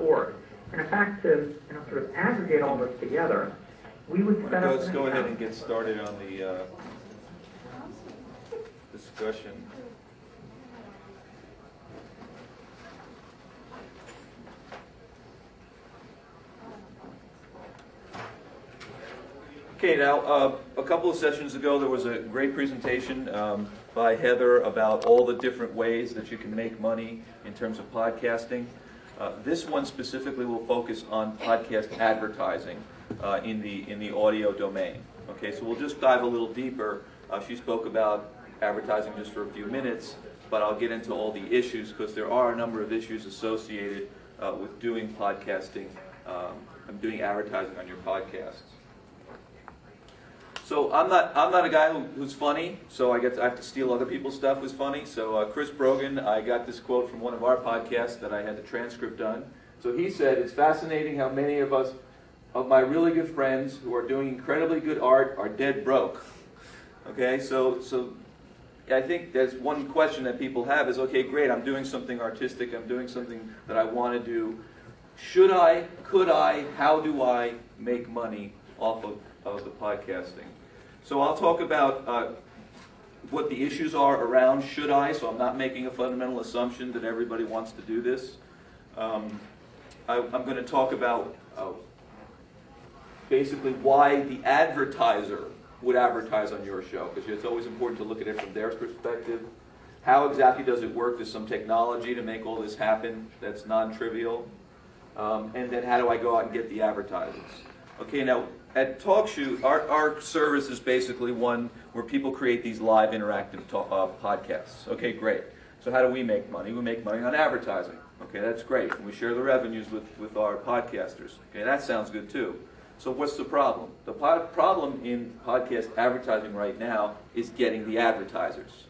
org. And in fact, to sort of aggregate all this together, we would set up. Let's go ahead and get started on the discussion. Okay, now a couple of sessions ago there was a great presentation by Heather about all the different ways that you can make money in terms of podcasting. This one specifically will focus on podcast advertising in the audio domain. Okay, so we'll just dive a little deeper. She spoke about advertising just for a few minutes, but I'll get into all the issues because there are a number of issues associated with doing podcasting, doing advertising on your podcasts. So I'm not a guy who's funny, so I have to steal other people's stuff who's funny. So Chris Brogan, I got this quote from one of our podcasts that I had the transcript on. So he said, "It's fascinating how many of my really good friends who are doing incredibly good art are dead broke." Okay, so I think that's one question that people have is, okay, great, I'm doing something artistic, I'm doing something that I want to do. Should I, could I, how do I make money off of the podcasting? So I'll talk about what the issues are around should I, so I'm not making a fundamental assumption that everybody wants to do this. I'm going to talk about basically why the advertiser would advertise on your show, because it's always important to look at it from their perspective. How exactly does it work? There's some technology to make all this happen that's non-trivial. And then how do I go out and get the advertisers? Okay, now, at TalkShoe, our service is basically one where people create these live interactive podcasts. Okay, great. So how do we make money? We make money on advertising. Okay, that's great. And we share the revenues with our podcasters. Okay, that sounds good too. So what's the problem? The problem in podcast advertising right now is getting the advertisers.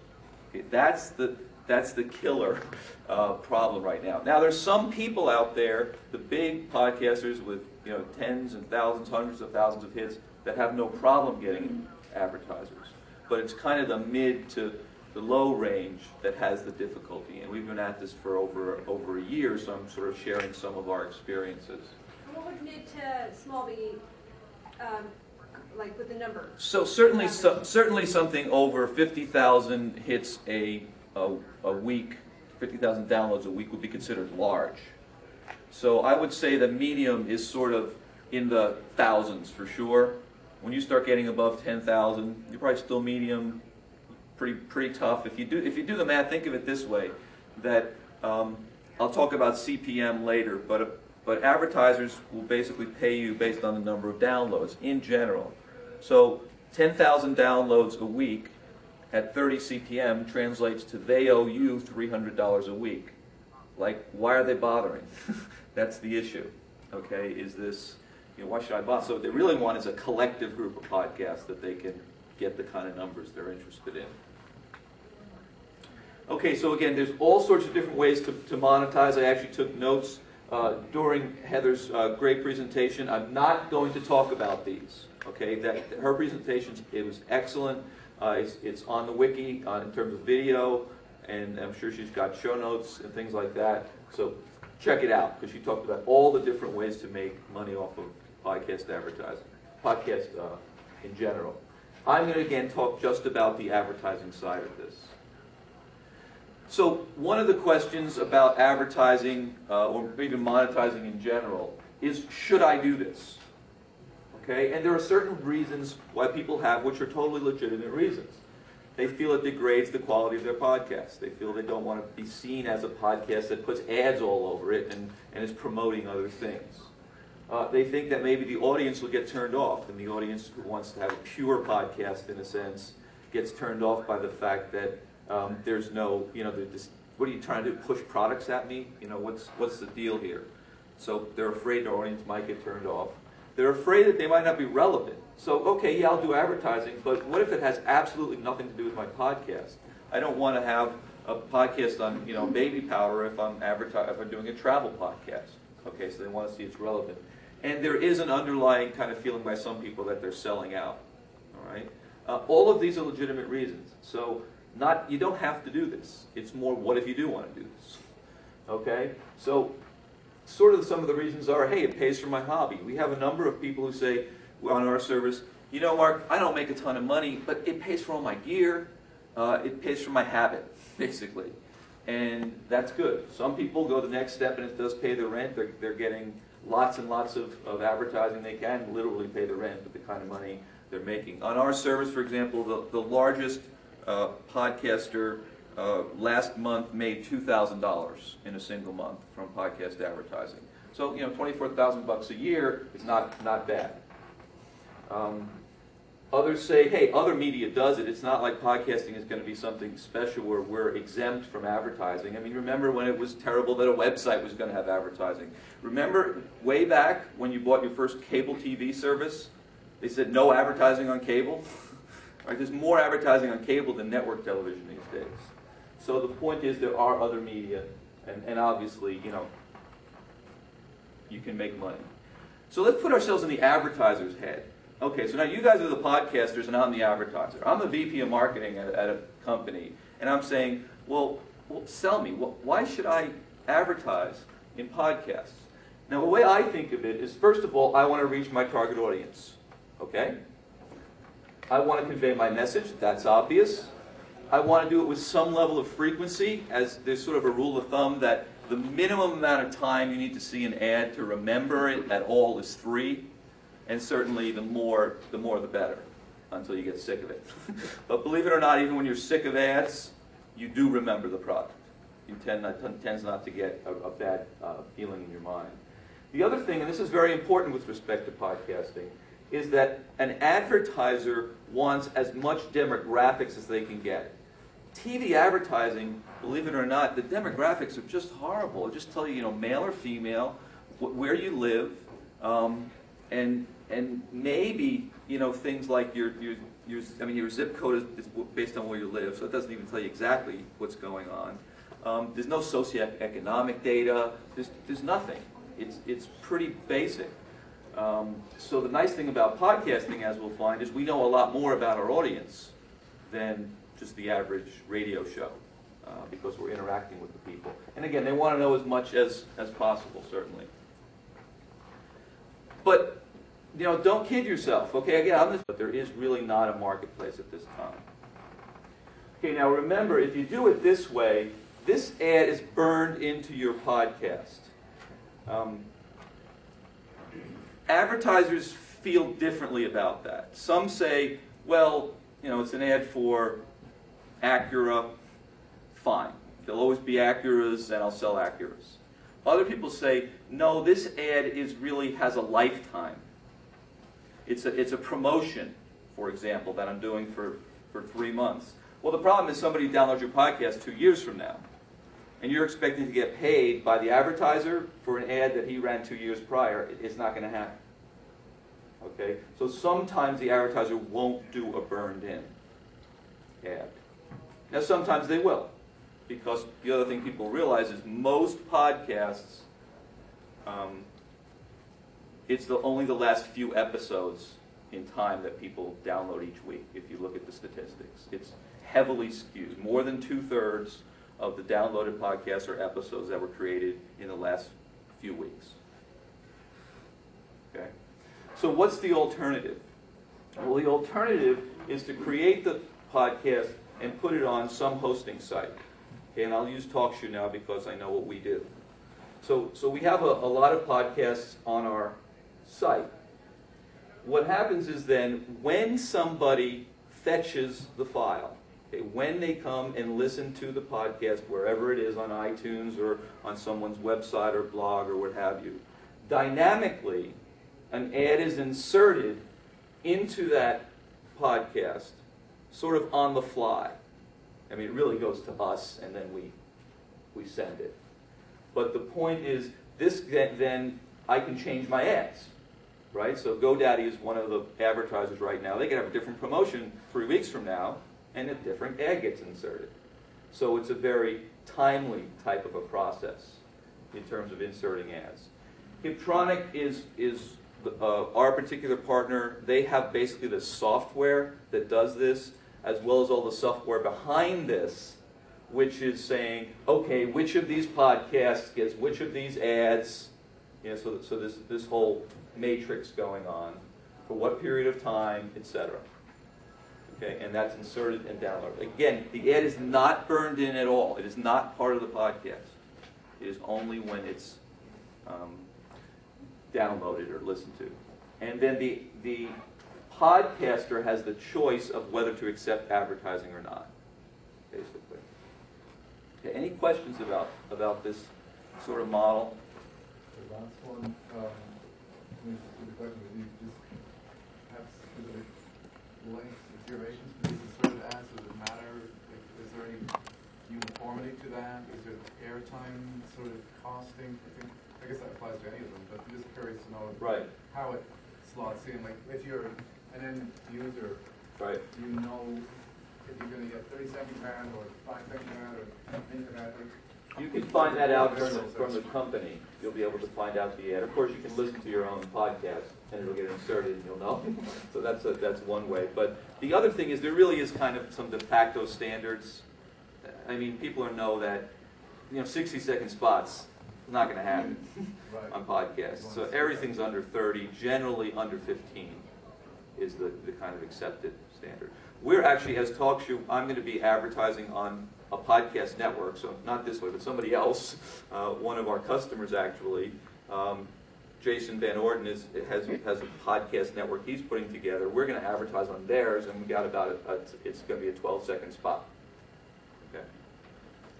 Okay, that's the killer problem right now. Now there's some people out there, the big podcasters with tens and thousands, hundreds of thousands of hits that have no problem getting advertisers. But it's kind of the mid to the low range that has the difficulty. And we've been at this for over a year, so I'm sort of sharing some of our experiences. What would mid to small be, like with the number? So certainly something over 50,000 hits a week, 50,000 downloads a week would be considered large. So I would say the medium is sort of in the thousands for sure. When you start getting above 10,000, you're probably still medium, pretty tough. If you do the math, think of it this way: that I'll talk about CPM later, but advertisers will basically pay you based on the number of downloads in general. So 10,000 downloads a week at 30 CPM translates to they owe you $300 a week. Like, why are they bothering? That's the issue, okay? Is this, why should I bother? So what they really want is a collective group of podcasts that they can get the kind of numbers they're interested in. Okay, so again, there's all sorts of different ways to monetize. I actually took notes during Heather's great presentation. I'm not going to talk about these, okay? Her presentation, it was excellent. It's on the wiki in terms of video. And I'm sure she's got show notes and things like that. So check it out, because she talked about all the different ways to make money off of podcast advertising, podcast in general. I'm going to, again, talk just about the advertising side of this. So one of the questions about advertising, or even monetizing in general, is should I do this? Okay, and there are certain reasons why people have, which are totally legitimate reasons. They feel it degrades the quality of their podcast. They feel they don't want to be seen as a podcast that puts ads all over it and is promoting other things. They think that maybe the audience will get turned off, and the audience who wants to have a pure podcast, in a sense, gets turned off by the fact that there's no, what are you trying to do, push products at me? What's the deal here? So they're afraid their audience might get turned off. They're afraid that they might not be relevant. So, okay, yeah, I'll do advertising, but what if it has absolutely nothing to do with my podcast? I don't want to have a podcast on, baby powder if I'm doing a travel podcast. Okay, so they want to see it's relevant. And there is an underlying kind of feeling by some people that they're selling out. All right? All of these are legitimate reasons. So you don't have to do this. It's more what if you do want to do this. Okay? So sort of some of the reasons are, hey, it pays for my hobby. We have a number of people who say on our service, you know, Mark, I don't make a ton of money, but it pays for all my gear. It pays for my habit, basically. And that's good. Some people go the next step and it does pay their rent. They're getting lots and lots of advertising. They can literally pay their rent with the kind of money they're making. On our service, for example, the largest podcaster last month made $2,000 in a single month from podcast advertising. So, you know, $24,000 a year is not bad. Others say, hey, other media does it. It's not like podcasting is going to be something special where we're exempt from advertising. I mean, remember when it was terrible that a website was going to have advertising? Remember way back when you bought your first cable TV service? They said no advertising on cable. Right, there's more advertising on cable than network television these days. So the point is there are other media, and obviously, you know, you can make money. So let's put ourselves in the advertiser's head. Okay, so now you guys are the podcasters and I'm the advertiser. I'm the VP of marketing at a company, and I'm saying, well, sell me. Why should I advertise in podcasts? Now, the way I think of it is, first of all, I want to reach my target audience, okay? I want to convey my message. That's obvious. I want to do it with some level of frequency, as there's sort of a rule of thumb that the minimum amount of time you need to see an ad to remember it at all is 3. And certainly, the more the better, until you get sick of it. But believe it or not, even when you're sick of ads, you do remember the product. You tend not to get a bad feeling in your mind. The other thing, and this is very important with respect to podcasting, is that an advertiser wants as much demographics as they can get. TV advertising, believe it or not, the demographics are just horrible. It'll just tell you, you know, male or female, where you live. And maybe, you know, things like your zip code is based on where you live, so it doesn't even tell you exactly what's going on. There's no socioeconomic data. There's nothing. It's pretty basic. So the nice thing about podcasting, as we'll find, is we know a lot more about our audience than just the average radio show, because we're interacting with the people. And again, they want to know as much as possible, certainly. But, you know, don't kid yourself, okay? Again, but there is really not a marketplace at this time. Okay, now remember, if you do it this way, this ad is burned into your podcast. Advertisers feel differently about that. Some say, well, you know, it's an ad for Acura, fine. There'll always be Acuras, and I'll sell Acuras. Other people say, no, this ad really has a lifetime. It's a promotion, for example, that I'm doing for 3 months. Well, the problem is somebody downloads your podcast 2 years from now, and you're expecting to get paid by the advertiser for an ad that he ran 2 years prior. It's not going to happen. Okay? So sometimes the advertiser won't do a burned-in ad. Now, sometimes they will. Because the other thing people realize is most podcasts, it's only the last few episodes in time that people download each week, if you look at the statistics. It's heavily skewed. More than 2/3 of the downloaded podcasts are episodes that were created in the last few weeks. Okay? So what's the alternative? Well, the alternative is to create the podcast and put it on some hosting site. And I'll use TalkShoe now because I know what we do. So we have a lot of podcasts on our site. What happens is then when somebody fetches the file, okay, when they come and listen to the podcast, wherever it is, on iTunes or on someone's website or blog or what have you, dynamically an ad is inserted into that podcast sort of on the fly. I mean, it really goes to us, and then we send it. But the point is, this then I can change my ads, right? So GoDaddy is one of the advertisers right now. They could have a different promotion 3 weeks from now, and a different ad gets inserted. So it's a very timely type of a process in terms of inserting ads. Kiptronic is our particular partner. They have basically the software that does this, as well as all the software behind this, which is saying, okay, which of these podcasts gets which of these ads, You know, so this whole matrix going on, for what period of time, etc. Okay, and that's inserted and downloaded. Again, the ad is not burned in at all. It is not part of the podcast. It is only when it's downloaded or listened to. And then the podcaster has the choice of whether to accept advertising or not, basically. Okay, any questions about this sort of model? The last one, the question that you just have specific lengths and durations for these inserted ads. Does it matter? Like, is there any uniformity to that? Is there airtime sort of costing? I guess that applies to any of them, but I'm just curious to know how it slots in. Like, if you're an end user, you know if you're going to get 30-second ad or 5-second ad or anything like that. You can find that out from the company. You'll be able to find out the ad. Of course, you can listen to your own podcast, and it'll get inserted, and you'll know. So that's one way. But the other thing is there really is kind of some de facto standards. I mean, people know that 60-second spots. Not going to happen on podcasts. So everything's under 30, generally under 15 is the kind of accepted standard. We're actually, as TalkShoe, I'm going to be advertising on a podcast network, so not this way, but somebody else, one of our customers actually. Jason Van Orden has a podcast network he's putting together. We're going to advertise on theirs, and we got about it's going to be a 12-second spot.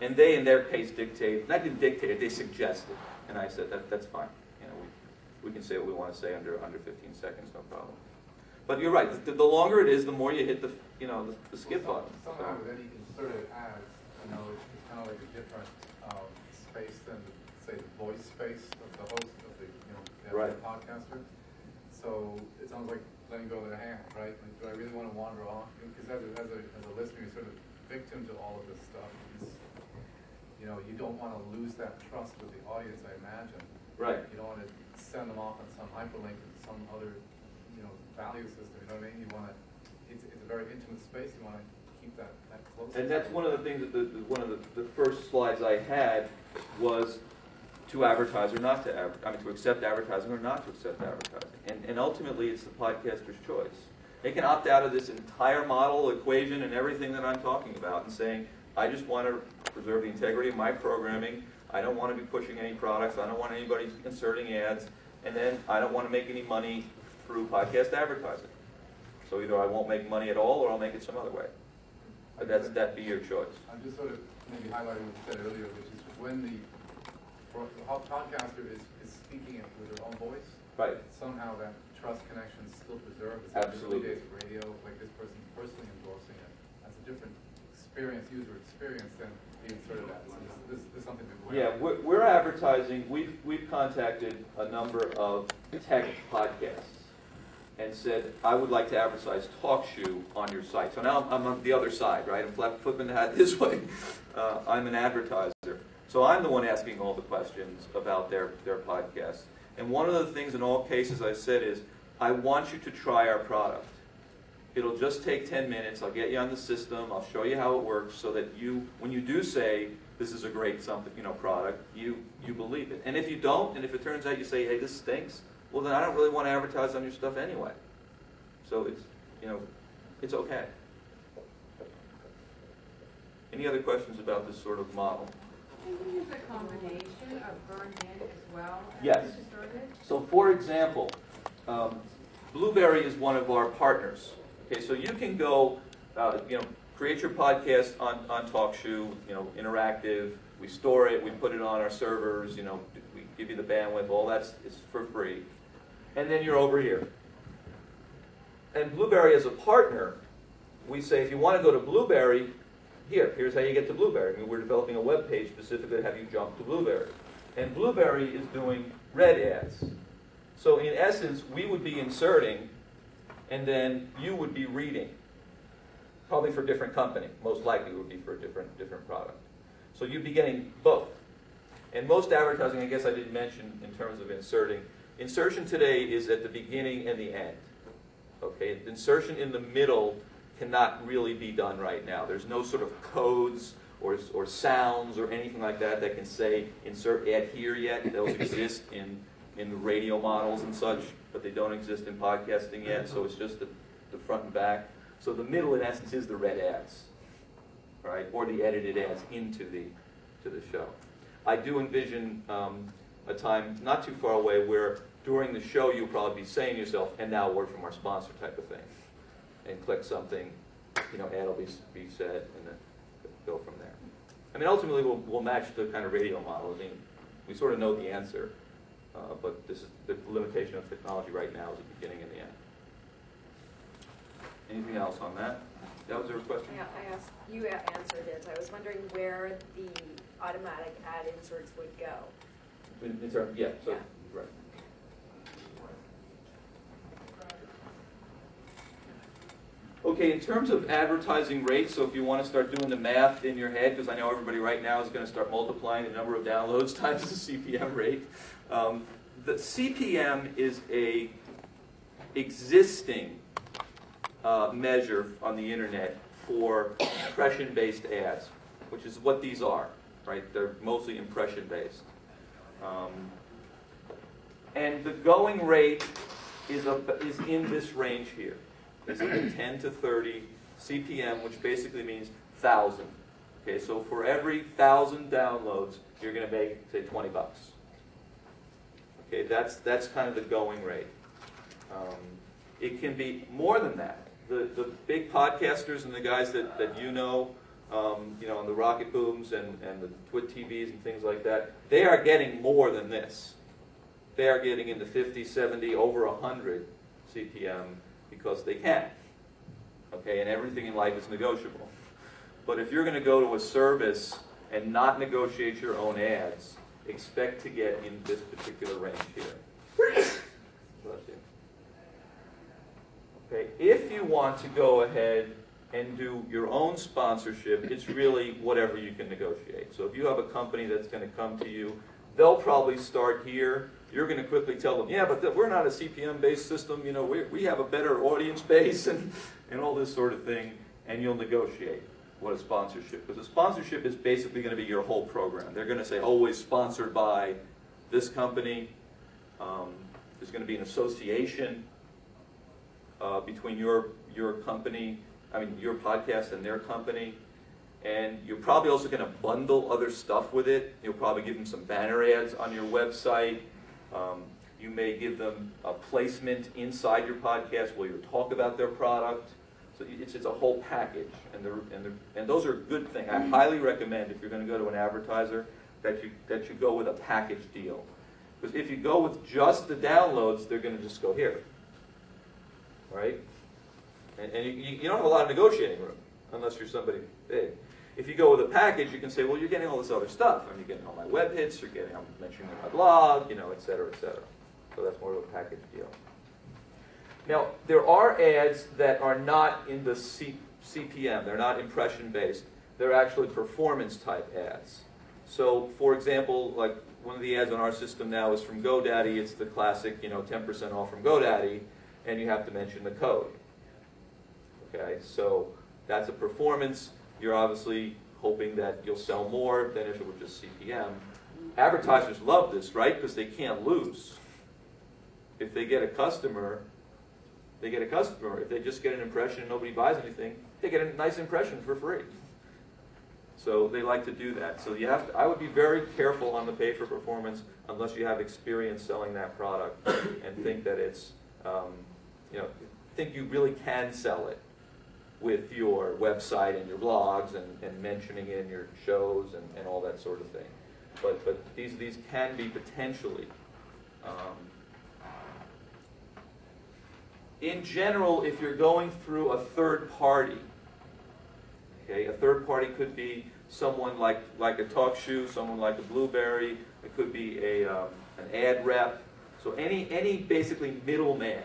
And they, in their case, dictated. Not didn't dictate it; they suggested. And I said, "That's fine. You know, we can say what we want to say under 15 seconds, no problem." But you're right. The longer it is, the more you hit the skip button. Somehow with any inserted ads, it's kind of like a different space than say the voice space of the host of the the podcaster. So it sounds like letting go of their hand, right? Like, do I really want to wander off? Because as a listener, you're sort of victim to all of this stuff. You don't want to lose that trust with the audience, I imagine. Right. You don't want to send them off on some hyperlink or some other, value system. You know what I mean? You want to. It's a very intimate space. You want to keep that close. And that's one of the things that one of the first slides I had was to advertise or not to advertise. I mean, to accept advertising or not to accept advertising. And ultimately, it's the podcaster's choice. They can opt out of this entire model equation and everything that I'm talking about and saying, I just want to preserve the integrity of my programming. I don't want to be pushing any products. I don't want anybody inserting ads. And then I don't want to make any money through podcast advertising. So either I won't make money at all or I'll make it some other way. That'd be your choice. I'm just sort of maybe highlighting what you said earlier, which is when the podcaster is speaking it with their own voice, somehow that trust connection is still preserved. It's absolutely. Like the radio, like this person personally endorsing it. That's a different user experience than being sort of this is something that we're advertising. We've contacted a number of tech podcasts and said, I would like to advertise TalkShoe on your site. So now I'm on the other side, right? I'm flipping the hat this way. I'm an advertiser. So I'm the one asking all the questions about their podcasts. And one of the things in all cases I've said is, I want you to try our product. It'll just take 10 minutes. I'll get you on the system. I'll show you how it works, so that you, when you do say this is a great something, product, you believe it. And if you don't, and if it turns out you say, hey, this stinks, well then I don't really want to advertise on your stuff anyway. So it's, it's okay. Any other questions about this sort of model? Isn't this a combination of burned in as well as inserted? So for example, Blueberry is one of our partners. Okay, so you can go, create your podcast on TalkShoe, interactive. We store it, we put it on our servers, we give you the bandwidth, all that's is for free. And then you're over here. And Blueberry as a partner, we say if you want to go to Blueberry, here's how you get to Blueberry. I mean, we're developing a web page specifically to have you jump to Blueberry. And Blueberry is doing red ads. So in essence, we would be inserting, and then you would be reading, probably for a different company. Most likely it would be for a different product. So you'd be getting both. And most advertising, I guess I didn't mention in terms of inserting. Insertion today is at the beginning and the end. Okay, insertion in the middle cannot really be done right now. There's no sort of codes or sounds or anything like that that can say insert ad here yet. Those exist in in the radio models and such, but they don't exist in podcasting yet, so it's just the front and back. So the middle, in essence, is the red ads, right? Or the edited ads into the show. I do envision a time not too far away where during the show you'll probably be saying to yourself, and now a word from our sponsor type of thing, and click something, you know, ad will be said, and then go from there. I mean, ultimately we'll match the kind of radio model. I mean, we sort of know the answer, but this is the limitation of technology right now is the beginning and the end. Anything else on that? That was your question? Yeah, I asked, you answered it. I was wondering where the automatic ad inserts would go. Insert, yeah, so, yeah. Right. Okay, in terms of advertising rates, so if you want to start doing the math in your head, because I know everybody right now is going to start multiplying the number of downloads times the CPM rate. The CPM is a existing measure on the internet for impression-based ads, which is what these are, right? They're mostly impression-based. And the going rate is in this range here. It's like 10 to 30 CPM, which basically means 1,000. Okay, so for every 1,000 downloads, you're going to make, say, $20. Okay, that's kind of the going rate. It can be more than that. The big podcasters and the guys that you know, on the Rocket Booms and the Twit TVs and things like that, they are getting more than this. They are getting into 50, 70, over 100 CPM because they can. Okay, and everything in life is negotiable. But if you're going to go to a service and not negotiate your own ads, expect to get in this particular range here. Okay, if you want to go ahead and do your own sponsorship, it's really whatever you can negotiate. So if you have a company that's going to come to you, they'll probably start here. You're going to quickly tell them, yeah, but we're not a CPM-based system. You know, we have a better audience base and all this sort of thing, and you'll negotiate what a sponsorship. Because a sponsorship is basically going to be your whole program. They're going to say, always sponsored by this company. There's going to be an association between your company, I mean your podcast and their company, and you're probably also going to bundle other stuff with it. You'll probably give them some banner ads on your website. You may give them a placement inside your podcast where you talk about their product. So it's a whole package, and those are a good thing. I highly recommend if you're going to go to an advertiser that you go with a package deal, because if you go with just the downloads, they're going to just go here. Right? And you don't have a lot of negotiating room unless you're somebody big. If you go with a package, you can say, well, you're getting all this other stuff. I mean, you're getting all my web hits, you're getting, I'm mentioning my blog, you know, et cetera, et cetera. So that's more of a package deal. Now, there are ads that are not in the CPM. They're not impression-based. They're actually performance-type ads. So, for example, like one of the ads on our system now is from GoDaddy. It's the classic, you know, 10% off from GoDaddy. And you have to mention the code. Okay, so that's a performance. You're obviously hoping that you'll sell more than if it were just CPM. Advertisers love this, right? Because they can't lose. If they get a customer, they get a customer. If they just get an impression and nobody buys anything, they get a nice impression for free. So they like to do that. So you have to, I would be very careful on the pay for performance unless you have experience selling that product and think that it's you know, think you really can sell it with your website and your blogs and mentioning it in your shows and all that sort of thing. But these can be potentially. In general, if you're going through a third party, okay, a third party could be someone like a TalkShoe, someone like a Blueberry. It could be an ad rep. So any basically middleman,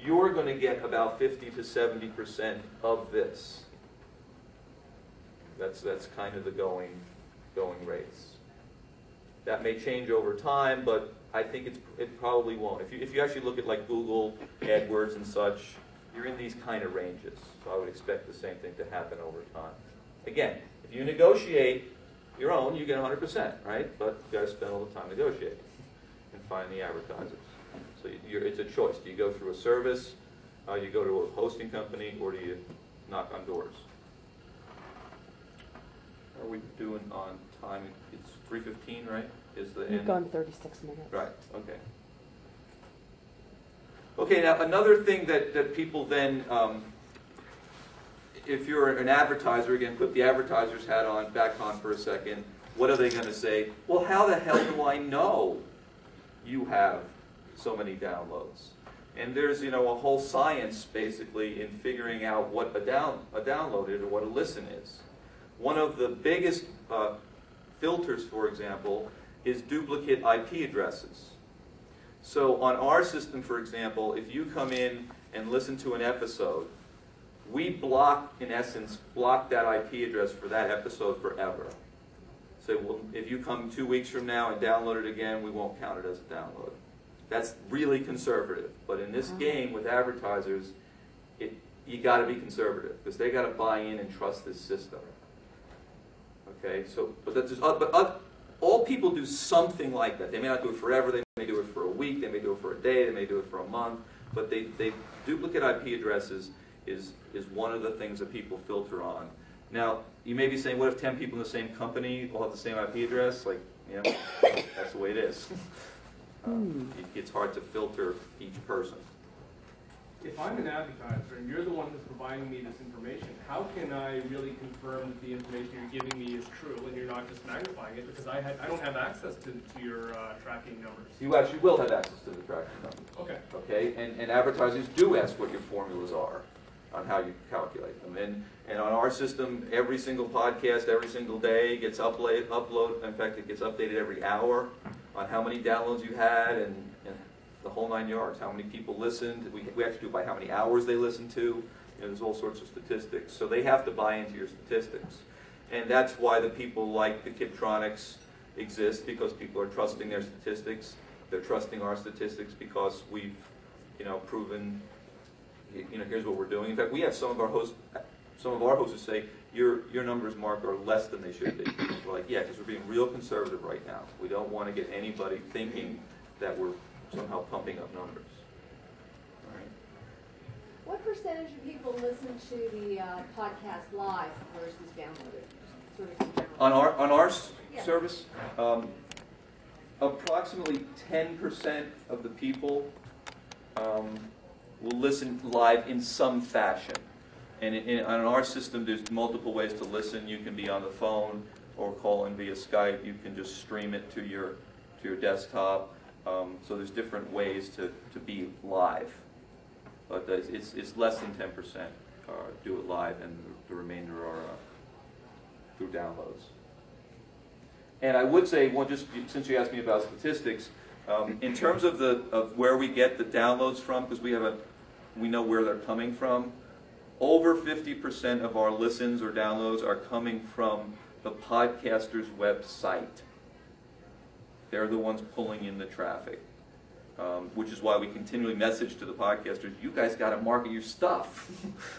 you're going to get about 50 to 70% of this. That's kind of the going rates. That may change over time, but I think it probably won't. If you actually look at like Google AdWords and such, you're in these kind of ranges. So I would expect the same thing to happen over time. Again, if you negotiate your own, you get 100%, right? But you've got to spend all the time negotiating. and find the advertisers. So it's a choice. Do you go through a service, you go to a hosting company, or do you knock on doors? How are we doing on time? It's 3:15, right? Is the end? We've gone 36 minutes. Right, okay. Okay, now another thing that people then, if you're an advertiser, again, put the advertiser's hat on, back on for a second, what are they going to say? Well, how the hell do I know you have so many downloads? And there's, you know, a whole science, basically, in figuring out what a download is or what a listen is. One of the biggest filters, for example, is duplicate IP addresses. So on our system, for example, if you come in and listen to an episode, we block, in essence, block that IP address for that episode forever. So well, if you come 2 weeks from now and download it again, we won't count it as a download. That's really conservative. But in this game with advertisers, you got to be conservative because they got to buy in and trust this system. Okay, so all people do something like that. They may not do it forever. They may do it for a week. They may do it for a day. They may do it for a month. But they duplicate IP addresses is one of the things that people filter on. Now, you may be saying, what if 10 people in the same company all have the same IP address? Like, you know, that's the way it is. It's hard to filter each person. If I'm an advertiser and you're the one who's providing me this information, how can I really confirm that the information you're giving me is true and you're not just magnifying it? Because I don't have access to your tracking numbers. You actually will have access to the tracking numbers. Okay. Okay. And advertisers do ask what your formulas are on how you calculate them. And on our system, every single podcast, every single day gets uploaded. In fact, it gets updated every hour on how many downloads you had and the whole 9 yards, how many people listened. We have to do it by how many hours they listened to. You know, there's all sorts of statistics. So they have to buy into your statistics. And that's why the people like the Kiptronics exist, because people are trusting their statistics. They're trusting our statistics because we've, you know, proven, you know, here's what we're doing. In fact, we have some of our hosts who say, your numbers, Mark, are less than they should be. We're like, yeah, because we're being real conservative right now. We don't want to get anybody thinking that we're somehow pumping up numbers. All right. What percentage of people listen to the podcast live versus downloaded? Sort of downloaded? On our yeah. Service, approximately 10% of the people will listen live in some fashion. And on our system, there's multiple ways to listen. You can be on the phone or call in via Skype. You can just stream it to your desktop. So there's different ways to be live, but it's less than 10% do it live, and the remainder are through downloads. And I would say, well, just since you asked me about statistics, in terms of where we get the downloads from, because we know where they're coming from. Over 50% of our listens or downloads are coming from the podcaster's website. They're the ones pulling in the traffic, which is why we continually message to the podcasters, you guys got to market your stuff,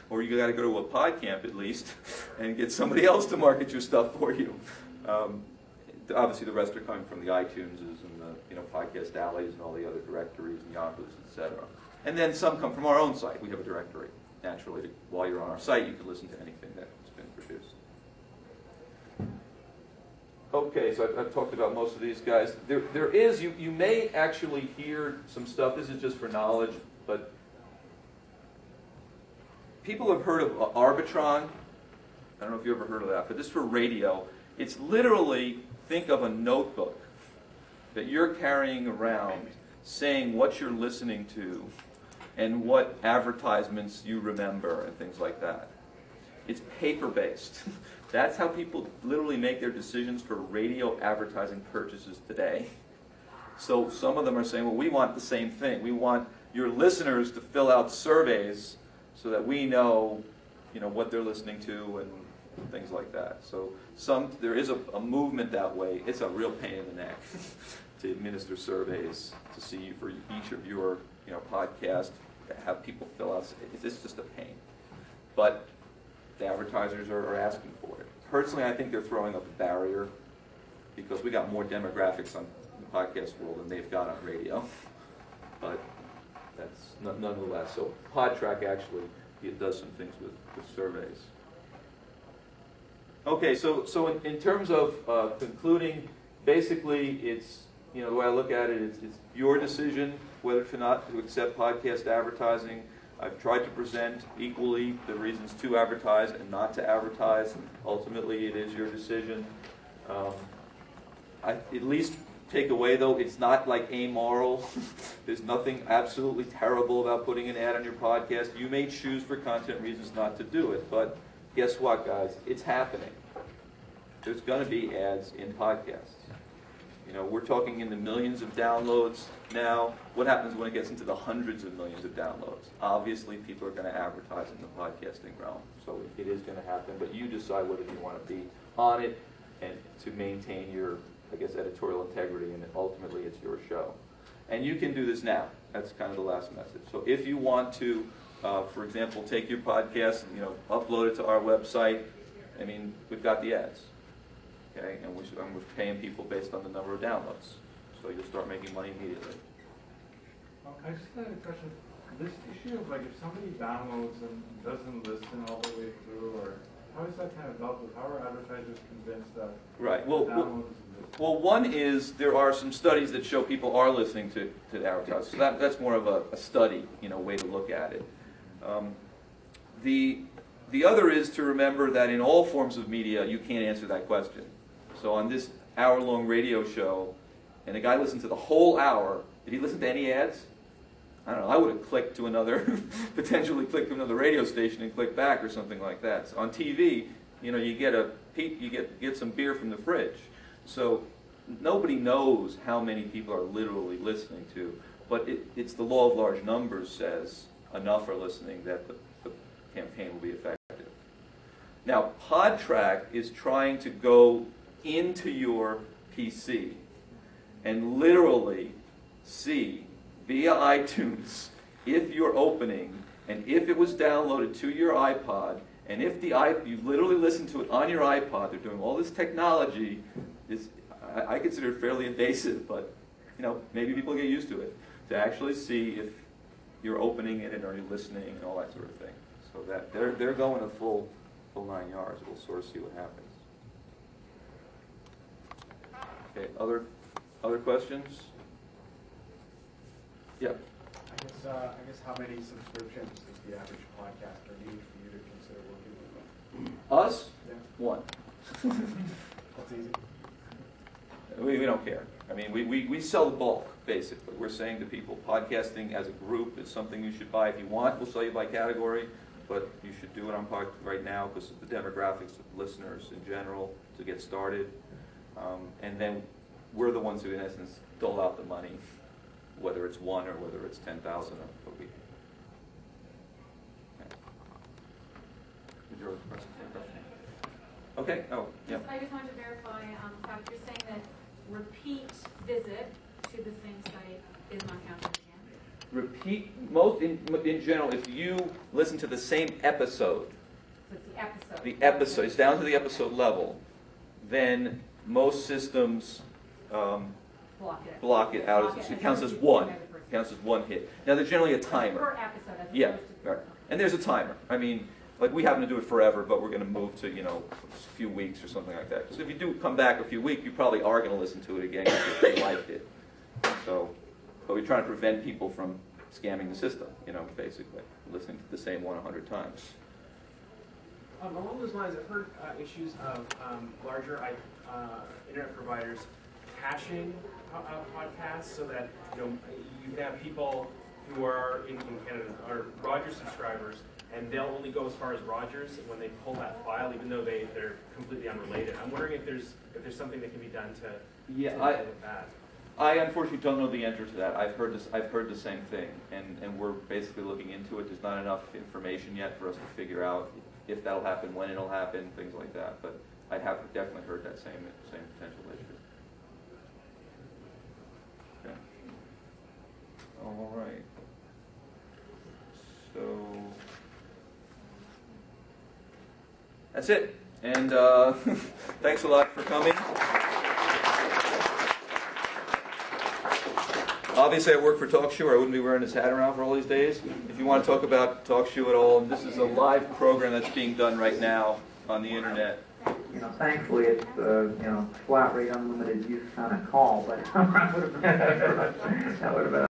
or you got to go to a PodCamp at least and get somebody else to market your stuff for you. Obviously, the rest are coming from the iTunes and the Podcast Alleys and all the other directories and Yahoos, etc. And then some come from our own site. We have a directory. Naturally, while you're on our site, you can listen to anything that's been produced. Okay, so I've talked about most of these guys. There is, you may actually hear some stuff. This is just for knowledge, but people have heard of Arbitron. I don't know if you ever heard of that, but this is for radio. It's literally, think of a notebook that you're carrying around saying what you're listening to and what advertisements you remember and things like that. It's paper-based. That's how people literally make their decisions for radio advertising purchases today. So some of them are saying, well, we want the same thing. We want your listeners to fill out surveys so that we know, what they're listening to and things like that. So there is a movement that way. It's a real pain in the neck to administer surveys to see for each of your podcasts, have people fill out. It's just a pain. But the advertisers are asking for it. Personally, I think they're throwing up a barrier because we got more demographics on the podcast world than they've got on radio. But that's nonetheless. So PodTrac actually does some things with surveys. Okay, so in terms of concluding, basically it's, you know, the way I look at it, it's your decision whether or not to accept podcast advertising. I've tried to present equally the reasons to advertise and not to advertise. Ultimately, it is your decision. I at least take away, though, it's not like amoral. There's nothing absolutely terrible about putting an ad on your podcast. You may choose for content reasons not to do it, but guess what, guys? It's happening. There's going to be ads in podcasts. You know, we're talking in the millions of downloads now. What happens when it gets into the hundreds of millions of downloads? Obviously, people are going to advertise in the podcasting realm. So it is going to happen, but you decide whether you want to be on it and to maintain your, I guess, editorial integrity, and ultimately it's your show. And you can do this now. That's kind of the last message. So if you want to, for example, take your podcast and, you know, upload it to our website, I mean, we've got the ads. Okay, and we're paying people based on the number of downloads. So you'll start making money immediately. I just had a question. This issue of, like, if somebody downloads and doesn't listen all the way through, or how is that kind of dealt with? How are advertisers convinced that? Right. Well, one is there are some studies that show people are listening to the advertisers. So that's more of a study, you know, way to look at it. The other is to remember that in all forms of media, you can't answer that question. So on this hour-long radio show, and a guy listened to the whole hour, did he listen to any ads? I don't know, I would have clicked to another, potentially clicked to another radio station and clicked back or something like that. So on TV, you know, you get some beer from the fridge. So nobody knows how many people are literally listening to, but it's the law of large numbers says enough are listening that the campaign will be effective. Now, PodTrac is trying to go into your PC and literally see via iTunes if you're opening and if it was downloaded to your iPod and if you literally listen to it on your iPod. They're doing all this technology. I consider it fairly invasive, but, you know, maybe people get used to it, to actually see if you're opening it and are you listening and all that sort of thing. So that they're going a full 9 yards. We'll sort of see what happens. Okay, other questions? Yeah. I guess how many subscriptions does the average podcaster need for you to consider working with them? Us? Yeah. One. That's easy. We don't care. I mean, we sell the bulk, basically. We're saying to people, podcasting as a group is something you should buy if you want. We'll sell you by category, but you should do it on podcast right now because of the demographics of listeners in general to get started. And then we're the ones who, in essence, dole out the money, whether it's one or whether it's 10,000 a week. Okay. Oh, yeah. I just wanted to verify, fact, you're saying that repeat visit to the same site is not counted again? Repeat, most in general, if you listen to the same episode, so it's the episode. The episode, it's down to the episode level, then most systems block it out. It counts as one. It counts as one hit. Now, there's generally a timer. Per episode, as yeah, right. And there's a timer. I mean, like, we happen to do it forever, but we're going to move to, you know, a few weeks or something like that. Because if you do come back a few weeks, you probably are going to listen to it again if you liked it. So, but we're trying to prevent people from scamming the system, you know, basically, listening to the same one 100 times. Along those lines, I've heard issues of larger internet providers caching podcasts so that, you know, you can have people who are in Canada are Rogers subscribers, and they'll only go as far as Rogers when they pull that file, even though they're completely unrelated. I'm wondering if there's something that can be done to deal with that. I unfortunately don't know the answer to that. I've heard the same thing, and we're basically looking into it. There's not enough information yet for us to figure out if that'll happen, when it'll happen, things like that. But I have definitely heard that same potential issue. Okay. All right. So that's it, and thanks a lot for coming. Obviously, I work for TalkShoe, or I wouldn't be wearing this hat around for all these days. If you want to talk about TalkShoe at all, this is a live program that's being done right now on the internet. You know, thankfully, it's you know, flat rate, unlimited use kind of call, but that would have been.